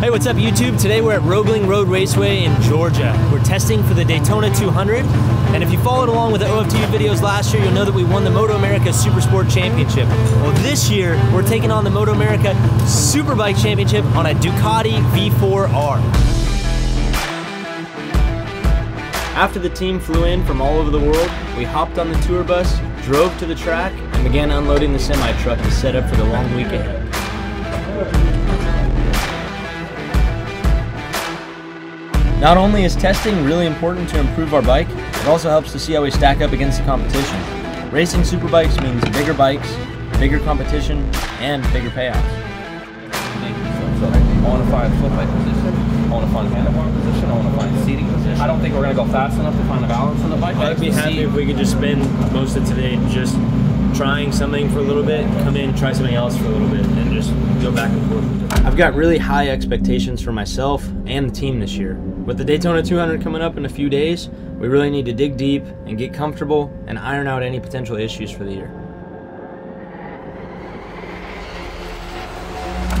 Hey, what's up YouTube? Today we're at Roebling Road Raceway in Georgia. We're testing for the Daytona 200, and if you followed along with the OFTV videos last year, you'll know that we won the Moto America Supersport Championship. Well, this year, we're taking on the Moto America Superbike Championship on a Ducati V4R. After the team flew in from all over the world, we hopped on the tour bus, drove to the track, and began unloading the semi-truck to set up for the long week ahead. Not only is testing really important to improve our bike, it also helps to see how we stack up against the competition. Racing superbikes means bigger bikes, bigger competition, and bigger payouts. I want to find flip-by position, I want to find handlebar position, I want to find seating position. I don't think we're going to go fast enough to find a balance on the bike. I'd be happy if we could just spend most of today just trying something for a little bit, come in, try something else for a little bit, and just go back and forth. I've got really high expectations for myself and the team this year. With the Daytona 200 coming up in a few days, we really need to dig deep and get comfortable and iron out any potential issues for the year.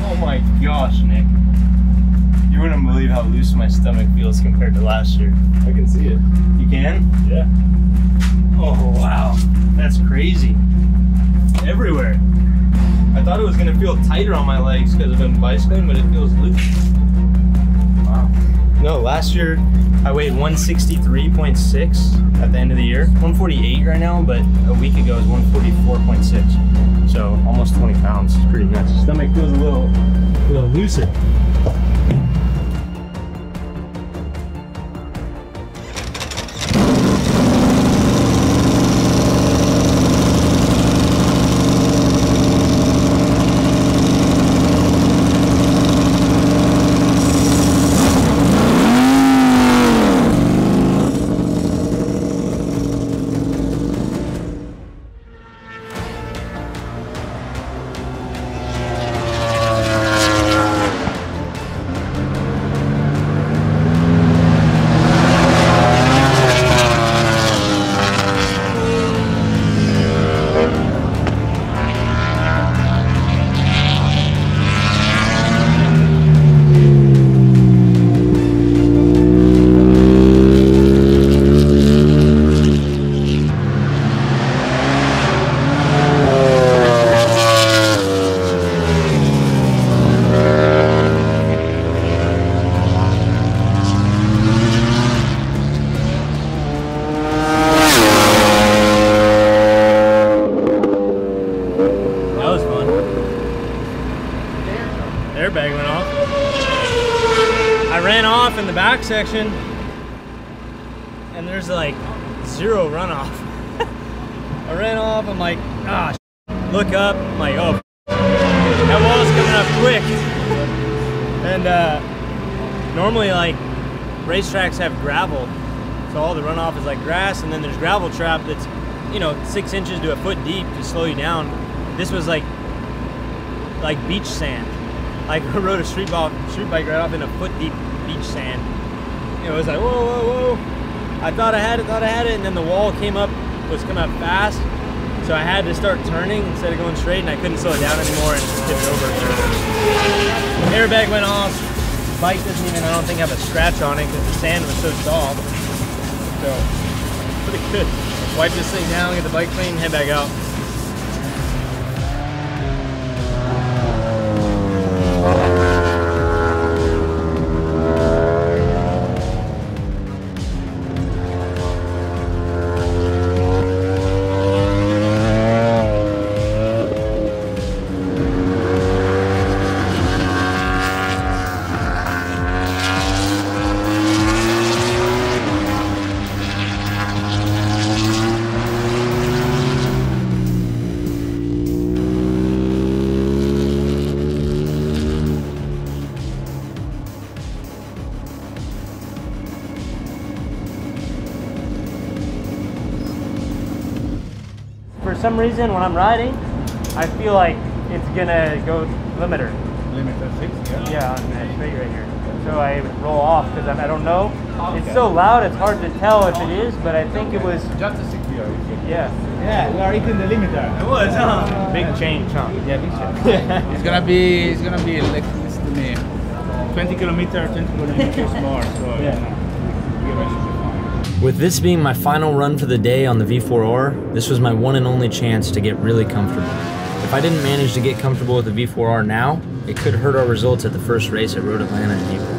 Oh my gosh, Nick. You wouldn't believe how loose my stomach feels compared to last year. I can see it. You can? Yeah. Oh, wow. That's crazy. Everywhere. I thought it was going to feel tighter on my legs because I've been bicycling, but it feels loose. Wow. No, last year I weighed 163.6 at the end of the year. 148 right now, but a week ago it was 144.6. So almost 20 pounds, it's pretty nuts. Stomach feels a little looser. Airbag went off. I ran off in the back section and there's like zero runoff. I ran off, I'm like, ah, look up, I'm like, oh, that wall's coming up quick. And normally like racetracks have gravel, so all the runoff is like grass, and then there's gravel trap that's, you know, 6 inches to a foot deep to slow you down. This was like beach sand. Like, I rode a street bike right off in a foot-deep beach sand. It was like, whoa, whoa, whoa. I thought I had it, and then the wall came up, was coming up fast, so I had to start turning instead of going straight, and I couldn't slow it down anymore and just tipped over. Airbag went off. Bike doesn't even, I don't think, have a scratch on it because the sand was so soft. So, pretty good. Wipe this thing down, get the bike clean, head back out. For some reason, when I'm riding, I feel like it's gonna go limiter. Limiter 6, yeah? Yeah, on the straight right here. So I roll off because I don't know. It's so loud, it's hard to tell if it is, but I think it was... Just a 6-gear. Yeah. Yeah, we are hitting the limiter. It was, huh? Big change, huh? Yeah, big change. It's gonna be, listen to me. 20 kilometers more, so yeah. You know, fine. With this being my final run for the day on the V4R, this was my one and only chance to get really comfortable. If I didn't manage to get comfortable with the V4R now, it could hurt our results at the first race at Road Atlanta in April.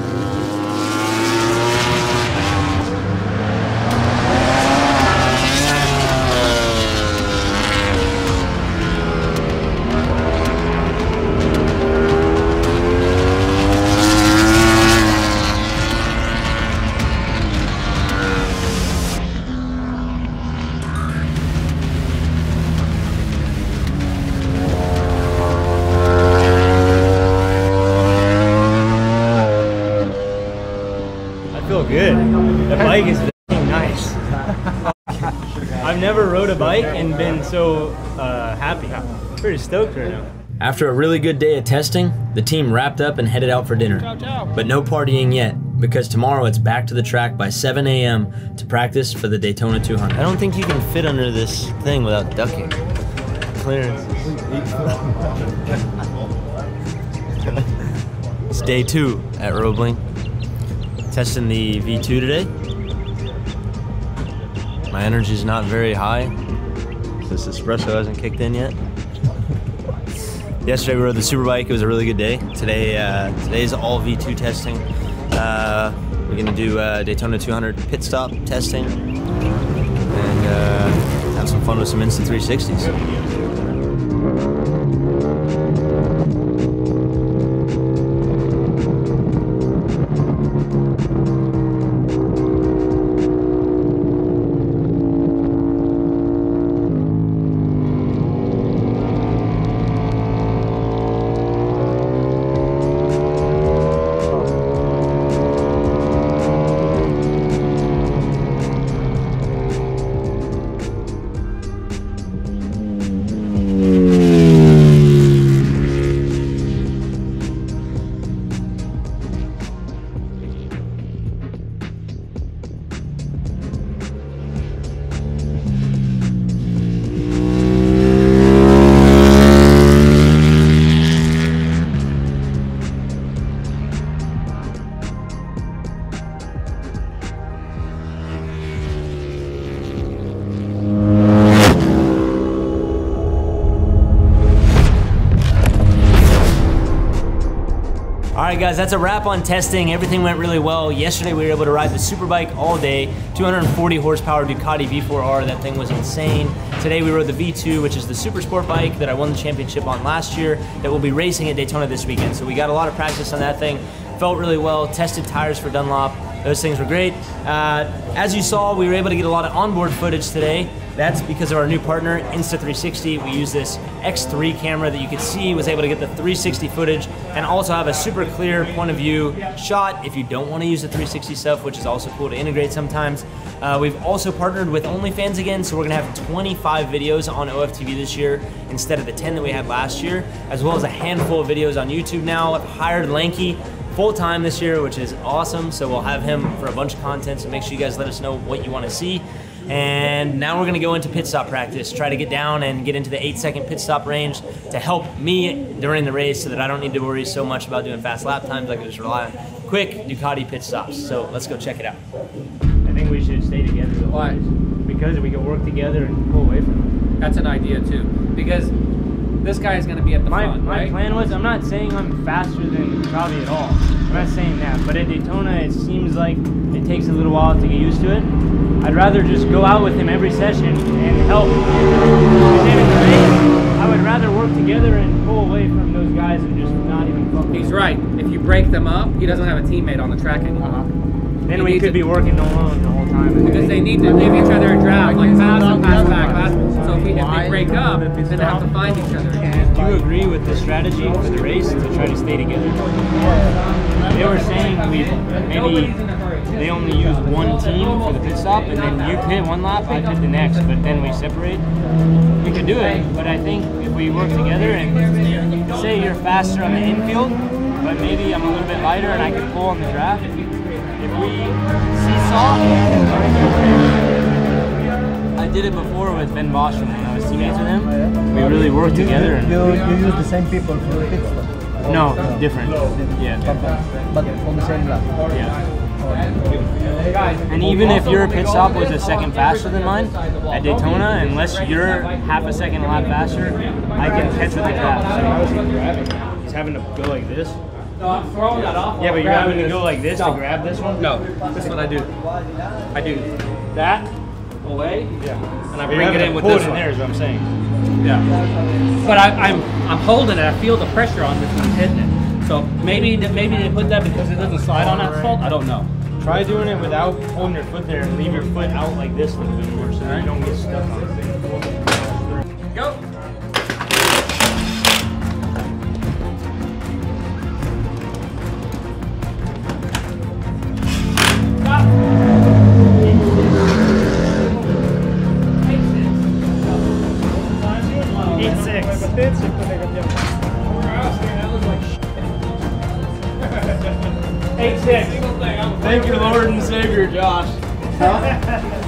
Good. The bike is nice. I've never rode a bike and been so happy. I'm pretty stoked right now. After a really good day of testing, the team wrapped up and headed out for dinner. But no partying yet, because tomorrow it's back to the track by 7 a.m. to practice for the Daytona 200. I don't think you can fit under this thing without ducking. Clearances. It's day 2 at Roebling. Testing the V2 today. My energy's not very high. This espresso hasn't kicked in yet. Yesterday we rode the Superbike. It was a really good day. Today, today's all V2 testing. We're gonna do Daytona 200 pit stop testing and have some fun with some Insta360s. Alright guys, that's a wrap on testing. Everything went really well. Yesterday we were able to ride the Superbike all day. 240 horsepower Ducati V4R, that thing was insane. Today we rode the V2, which is the Supersport bike that I won the championship on last year that will be racing at Daytona this weekend. So we got a lot of practice on that thing. Felt really well, tested tires for Dunlop. Those things were great. As you saw, we were able to get a lot of onboard footage today. That's because of our new partner, Insta360. We use this X3 camera that you can see, was able to get the 360 footage and also have a super clear point of view shot if you don't want to use the 360 stuff, which is also cool to integrate sometimes. We've also partnered with OnlyFans again, so we're gonna have 25 videos on OFTV this year instead of the 10 that we had last year, as well as a handful of videos on YouTube now. I've hired Lanky full-time this year, which is awesome, so we'll have him for a bunch of content, so make sure you guys let us know what you want to see. And now we're gonna go into pit stop practice, try to get down and get into the 8-second pit stop range to help me during the race so that I don't need to worry so much about doing fast lap times. I can just rely on quick Ducati pit stops. So let's go check it out. I think we should stay together. Why? Because we can work together and pull away from them. That's an idea too, because this guy is gonna be at the front, right? My plan was, I'm not saying I'm faster than Robbie at all. I'm not saying that, but at Daytona it seems like it takes a little while to get used to it. I'd rather just go out with him every session and help. And then in the race, I would rather work together and pull away from those guys and just not even focus. He's right. If you break them up, he doesn't have a teammate on the track anymore. Then we could be working alone the whole time. Because they need to give each other a draft, like pass back. So if they break up, then they have to find each other. Do you agree with the strategy for the race to try to stay together? They were saying they only use one team for the pit stop, and then you pit one lap, I pit the next, but then we separate. We could do it, but I think if we work together and say you're faster on the infield, but maybe I'm a little bit lighter and I can pull on the draft. If we seesaw, I did it before with Ben Bosch and I was teammates with him. We really worked together. You use the same people for the pit stop. No, different. Yeah. But on the same lap. Yeah. And even if your pit stop was a second faster than mine at Daytona, unless you're half a second lap faster, I can catch with the cap. He's having to go like this. Yeah, but you're having to go like this to grab this one? No, that's what I do. I do that away, yeah, and I bring it in with this one. There is what I'm saying. Yeah, but I'm holding it. I feel the pressure on this when I'm hitting it. So maybe they put that because it doesn't slide on asphalt. I don't know. Try doing it without holding your foot there and leave your foot out like this a little bit more so that you don't get stuck on it. Go. Thank you, Lord and Savior, Josh. Huh?